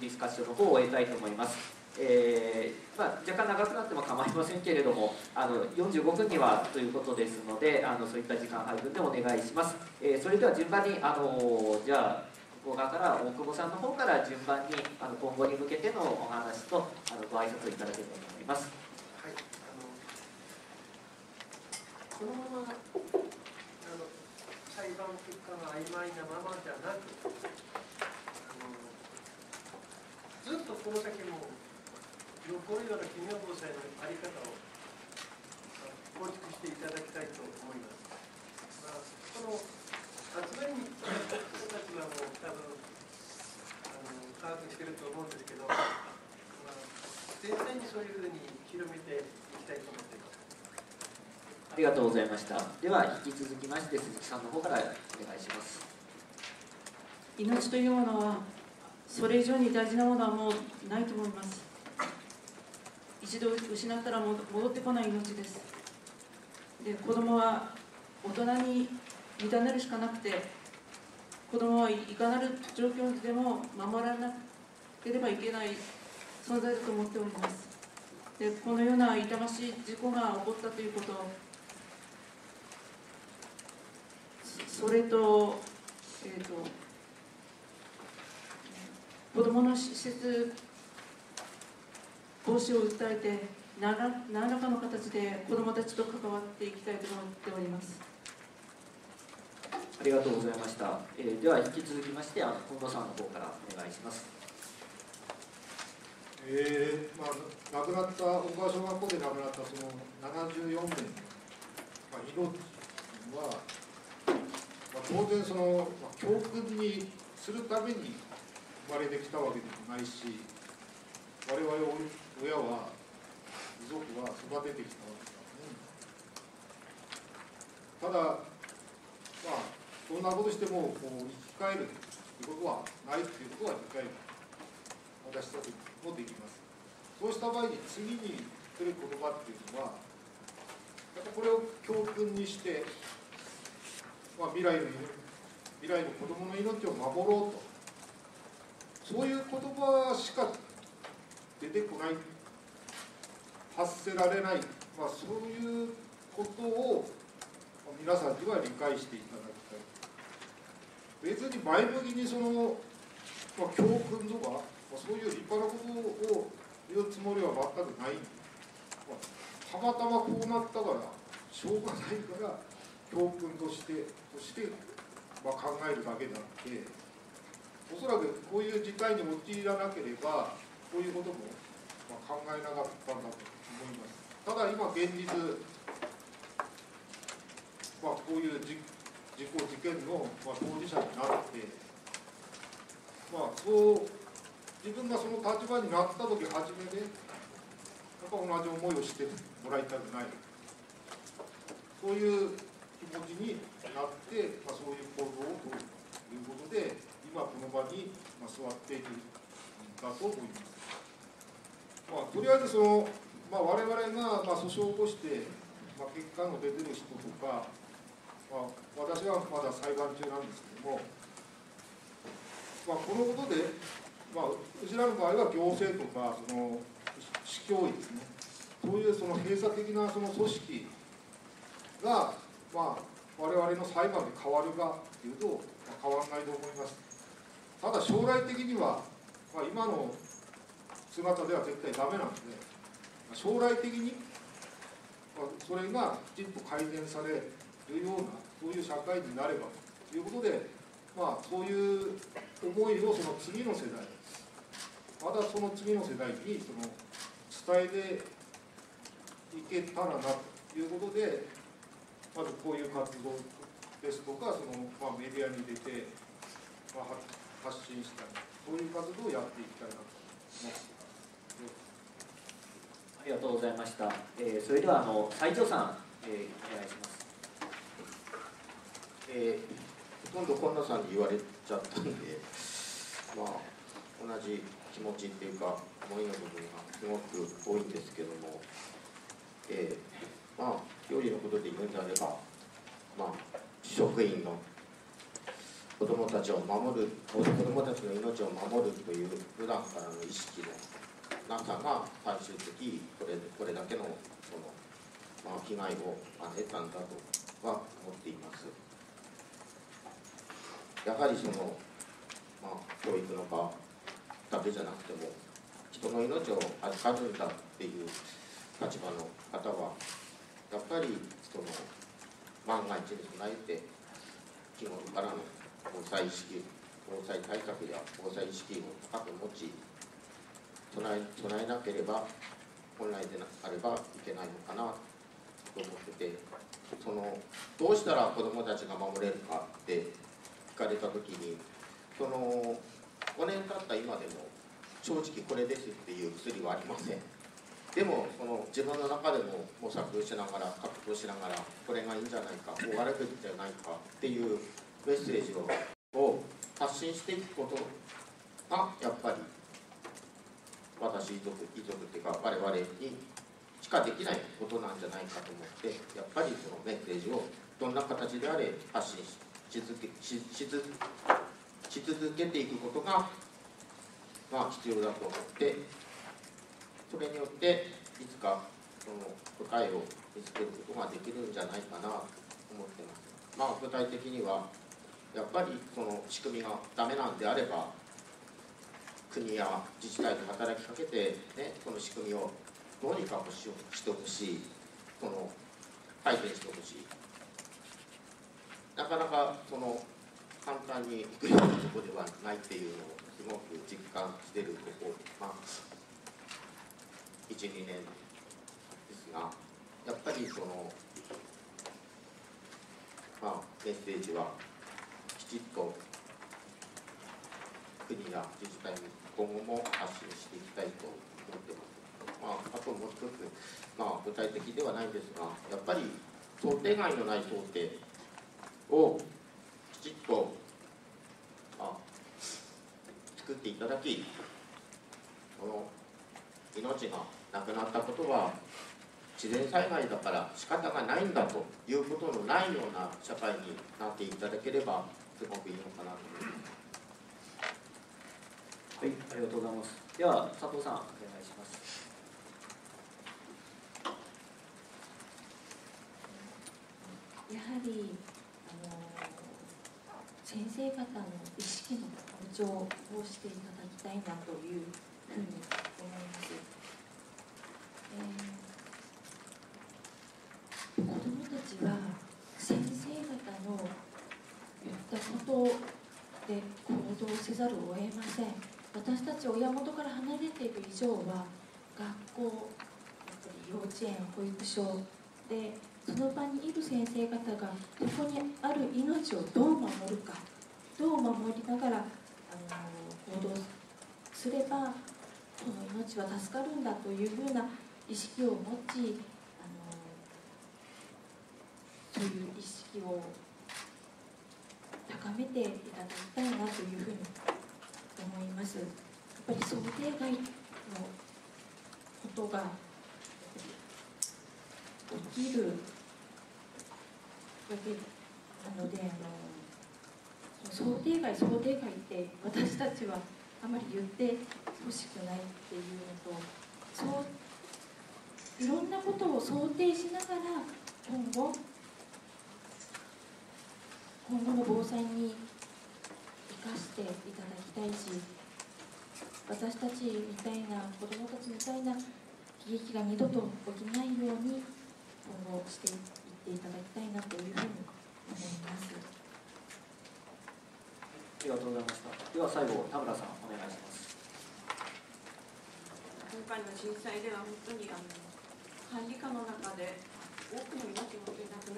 ディスカッションの方を終えたいと思います。若干長くなっても構いませんけれども、45分にはということですので、そういった時間配分でお願いします。それでは順番にじゃあ側から大久保さんの方から順番に今後に向けてのお話とご挨拶をいただければと思います。はい、このまま裁判結果が曖昧なままではなく、ずっとこの先も残るような企業防災の在り方を構築していただきたいと思います。集まりに来た人たちはもう多分把握してると思うんですけど、全体にそういうふうに広めていきたいと思っています。ありがとうございました。では引き続きまして鈴木さんの方からお願いします。命というものはそれ以上に大事なものはもうないと思います。一度失ったら戻ってこない命です。で、子供は大人に委ねるしかなくて、子供はいかなる状況でも守らなければいけない存在だと思っております。で、このような痛ましい事故が起こったということ、それと、子供の施設防止を訴えて、何らかの形で子供たちと関わっていきたいと思っております。ありがとうございました。では引き続きまして、近藤さんの方からお願いします。亡くなった大川小学校で亡くなったその74名の命は、当然その教訓にするために生まれてきたわけでもないし、我々親は遺族は育ててきたわけだね。ただそんなことしてもこう生き返るいうことはないということは理解私たちもできます。そうした場合に次に言ってる言葉っていうのはやっぱこれを教訓にして、まあ、未来の子どもの命を守ろうとそういう言葉しか出てこない発せられない、まあ、そういうことを皆さんには理解していただきたい。別に前向きにその、まあ、教訓とかそういう立派なことを言うつもりは全くない。たまたまこうなったからしょうがないから教訓として、まあ、考えるだけであっておそらくこういう事態に陥らなければこういうことも考えなかったんだと思います。ただ今現実、まあ、こういう事件の、まあ、当事者になって、まあ、そう自分がその立場になった時初めてやっぱ同じ思いをしてもらいたくないそういう気持ちになって、まあ、そういう行動をとるということで今この場に座っているんだと思います。まあ、とりあえずその、まあ、我々がまあ訴訟を起こして、まあ、結果の出てる人とか、まあ、私はまだ裁判中なんですけども、まあ、このことで、まあ、うちらの場合は行政とかその市教育ですねそういうその閉鎖的なその組織が、まあ、我々の裁判で変わるかっていうと、まあ、変わらないと思います。ただ将来的には、まあ、今の姿では絶対ダメなので将来的にそれがきちんと改善されるようなそういう社会になればということで、まあ、そういう思いをその次の世代またその次の世代にその伝えていけたらなということでまずこういう活動ですとかその、まあ、メディアに出て、まあ、発信したりそういう活動をやっていきたいなと思います。ありがとうございました。それでは西條さん、お願いします。ほとんど今野さんに言われちゃったんで、まあ、同じ気持ちっていうか思いの部分がすごく多いんですけども、まあ料理のことで言うんであれば、まあ、職員の子どもたちを守る子どもたちの命を守るという普段からの意識のなさが最終的にこれだけの、その、まあ、被害を得たんだとは思っています。やはりその、まあ、教育の場だけじゃなくても人の命を預かるんだっていう立場の方はやっぱりその万が一に備えて日頃からの防災対策や防災意識を高く持ち備えなければ本来であればいけないのかなと思っててそのどうしたら子どもたちが守れるかって聞かれた時にその5年経った今でも正直これですっていう薬はありません。でもその自分の中でも模索しながら葛藤しながらこれがいいんじゃないかこうあるべきじゃないかっていうメッセージを発信していくことがやっぱり私遺族っていうか我々にしかできないことなんじゃないかと思ってやっぱりそのメッセージをどんな形であれ発信し続けていくことが、まあ、必要だと思ってそれによっていつかその答えを見つけることができるんじゃないかなと思ってます。まあ、具体的にはやっぱりその仕組みがダメなんであれば国や自治体に働きかけて、ね、この仕組みをどうにかしてほしいこの改善してほしいなかなかその簡単にいくようなところではないっていうのをすごく実感してるここ、まあ、1、2年ですがやっぱりその、まあ、メッセージはきちっと国や自治体に今後も発信していきたいと思ってます。まあ、あともう一つ、まあ、具体的ではないんですがやっぱり想定外のない想定をきちっと、まあ、作っていただき、この命がなくなったことは自然災害だから仕方がないんだということのないような社会になっていただければすごくいいのかなと思います。はい、ありがとうございます。では佐藤さん、お願いします。やはり先生方の意識の向上をしていただきたいなというふうに思います。子どもたちは先生方の言ったことで行動せざるを得ません。私たち親元から離れている以上は、学校、幼稚園、保育所でその場にいる先生方がそこにある命をどう守るか、どう守りながら行動すればこの命は助かるんだというふうな意識を持ち、そういう意識を高めていただきたいなというふうに思います。やっぱり想定外のことが起きるわけなので、想定外想定外って私たちはあまり言ってほしくないっていうのと、そういろんなことを想定しながら今後の防災に生かしていただきたいし、私たちみたいな子どもたちみたいな悲劇が二度と起きないように今後していっていただきたいなというふうに思います。ありがとうございました。では最後、田村さん、お願いします。今回の震災では本当に管理下の中で多くの命がな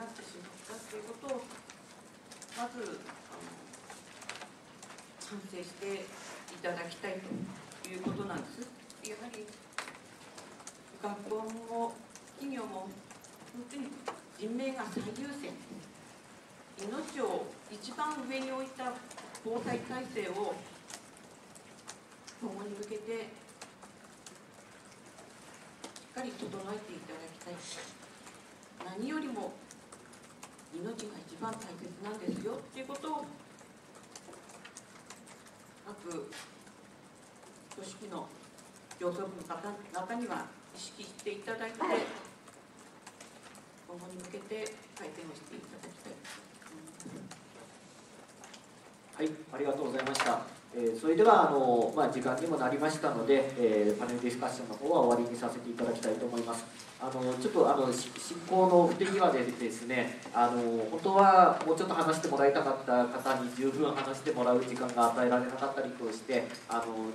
くなってしまったということをまず反省していただきたいということなんです。やはり学校も企業も本当に人命が最優先、命を一番上に置いた防災体制を今後に向けてしっかり整えていただきたい。何よりも命が一番大切なんですよっていうことを各組織の上層部の方々には意識していただいて、今後に向けて改善をしていただきたいと思います。はい、ありがとうございました。それでは時間にもなりましたので、パネルディスカッションの方は終わりにさせていただきたいと思います。ちょっと進行の不手際でですね、本当はもうちょっと話してもらいたかった方に十分話してもらう時間が与えられなかったりとして、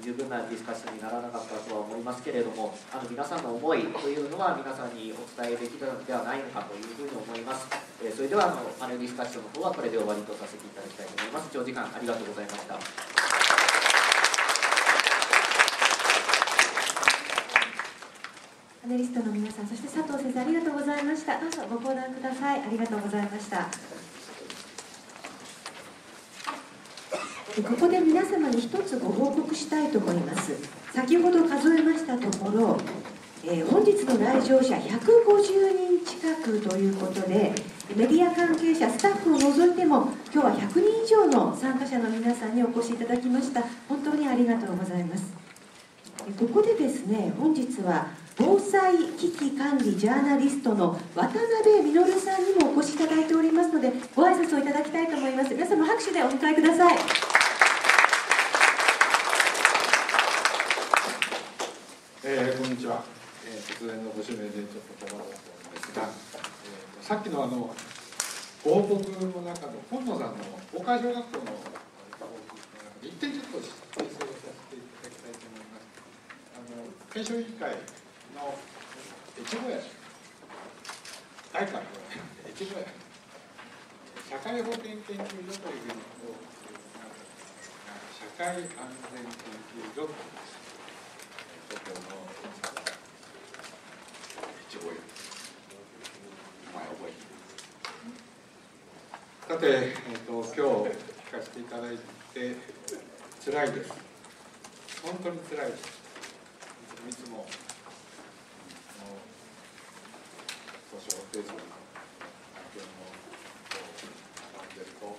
十分なディスカッションにならなかったとは思いますけれども、皆さんの思いというのは皆さんにお伝えできたのではないのかというふうに思います。それではパネルディスカッションの方はこれで終わりとさせていただきたいと思います。長時間ありがとうございました。パネリストの皆さん、そして佐藤先生、ありがとうございました。どうぞご講談ください。ありがとうございました。ここで皆様に一つご報告したいと思います。先ほど数えましたところ、本日の来場者150人近くということで、メディア関係者、スタッフを除いても、今日は100人以上の参加者の皆さんにお越しいただきました。本当にありがとうございます。ここでですね、本日は、防災危機管理ジャーナリストの渡辺稔さんにもお越しいただいておりますので、ご挨拶をいただきたいと思います。皆様拍手でお迎えください。こんにちは。突然のご指名でちょっと困るんですが、さっきのご報告の中の本野さんの大川小学校のご報告の中で一点ちょっと訂正をさせていただきたいと思います。検証委員会の越後屋大官の越後屋社会保険研究所というのを社会安全研究所というところの越後屋、名前覚えています。さて、今日聞かせていただいて辛いです。本当につらいです。いつも故障ページの案件を並んでると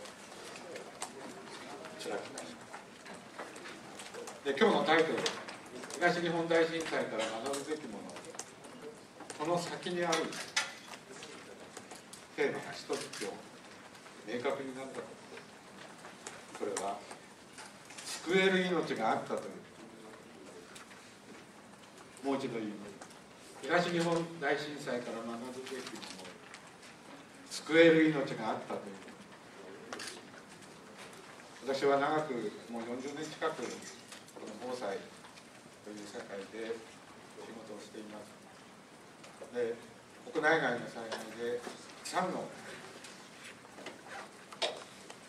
辛くなります。で、今日のタイトル、東日本大震災から学ぶべきもの、この先にあるテーマが一つ今日明確になったことです。それは救える命があったという。もう一度言います。東日本大震災から学ぶべきもの、救える命があったという。私は長くもう40年近くこの防災という社会で仕事をしています。で、国内外の災害でたくさんの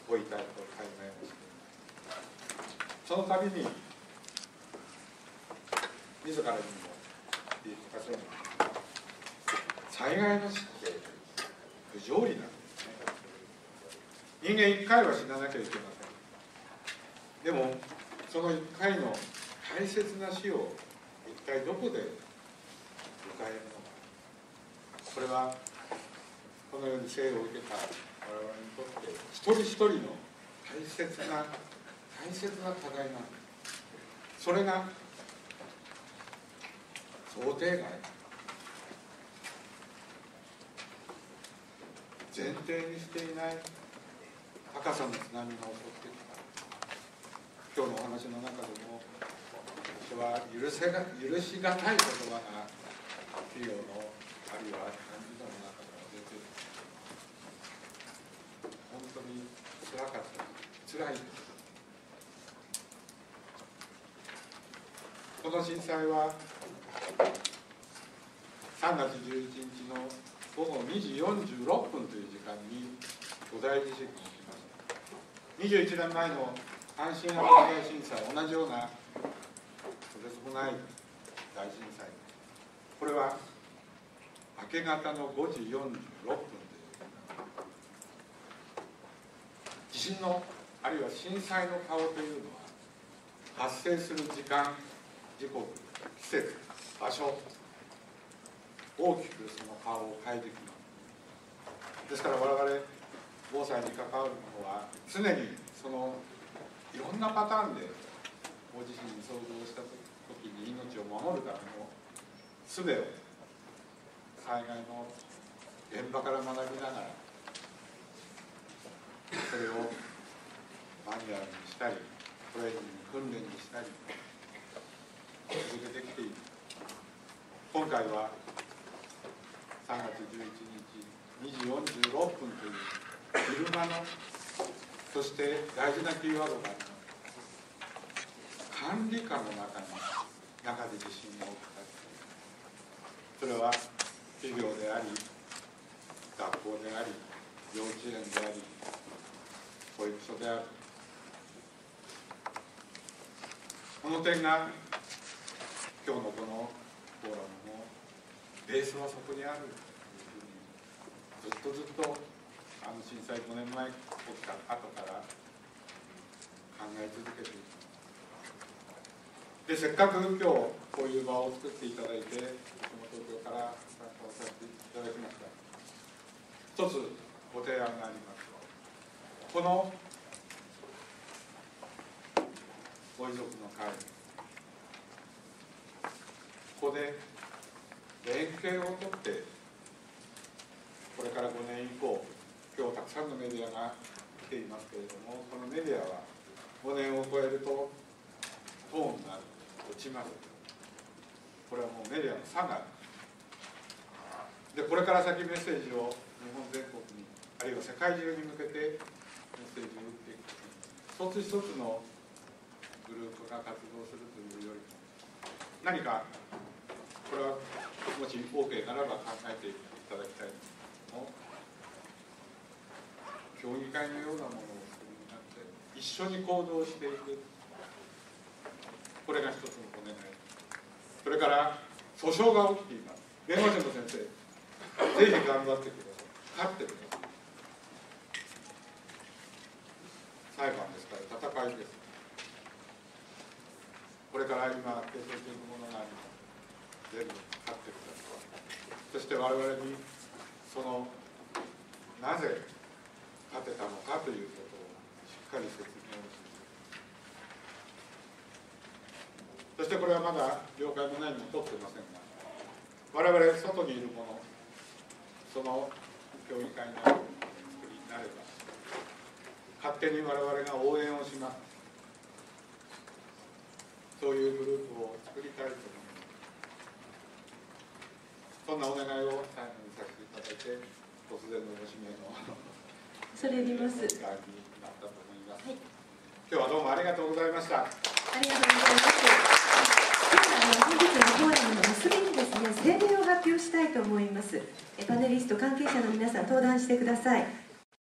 ご遺体と解明をしています。その度に自らにも言い聞かせるのは、災害の死って不条理なんですね。人間一回は死ななきゃいけません。でもその一回の大切な死を一体どこで迎えるのか、これはこのように生を受けた我々にとって一人一人の大切な課題なんです。それが想定外、前提にしていない高さの津波が襲ってきた。今日のお話の中でも私は許しがたい言葉が企業のあるいは何人かの中から出ている。本当に辛い。この震災は3月11日の午後2時46分という時間に巨大地震が起きました。21年前の阪神・淡路大震災、同じようなとてつもない大震災、これは明け方の5時46分という地震のあるいは震災の顔というのは、発生する時間、時刻、季節、場所、大きくその顔を変えてきます。ですから我々防災に関わるものは常にそのいろんなパターンでご自身に想像した時に命を守るための術を災害の現場から学びながら、それをマニュアルにしたりトレーニング、訓練にしたり続けてきている。今回は3月11日2時46分という昼間の、そして大事なキーワードがあります。管理下の中で地震が起きた。それは企業であり、学校であり、幼稚園であり、保育所である。この点が今日のこのフォーラムのベースはそこにあるというふうに、ずっと震災5年前起きた後から考え続けている。で、せっかく今日こういう場を作っていただいて、この東京から参加をさせていただきました。一つご提案があります。このご遺族の会、ここで連携をとって、これから5年以降、今日たくさんのメディアが来ていますけれども、このメディアは5年を超えるとトーンが落ちます。これはもうメディアの差がある。で、これから先メッセージを日本全国に、あるいは世界中に向けてメッセージを打っていく。一つ一つのグループが活動するというよりも、何かこれはもし OK ならば考えていただきたいんですけども、協議会のようなものを作るになって一緒に行動していく。これが一つのお願い。それから訴訟が起きています。弁護士の先生、ぜひ頑張ってください。勝ってください。裁判ですから、戦いです。これから今提唱していくものがあります。全部勝ってください。そして我々にそのなぜ勝てたのかということをしっかり説明をして、そしてこれはまだ了解も何も取ってませんが、我々外にいるもの、その協議会の作りになれば勝手に我々が応援をします。そういうグループを作りたいと思います。そんなお願いを最後にさせていただいて、突然のご指名のそれにます時間になったと思います。はい、今日はどうもありがとうございました。ありがとうございます。本日の講演の結びにですね、声明を発表したいと思います。パネリスト、関係者の皆さん、登壇してください。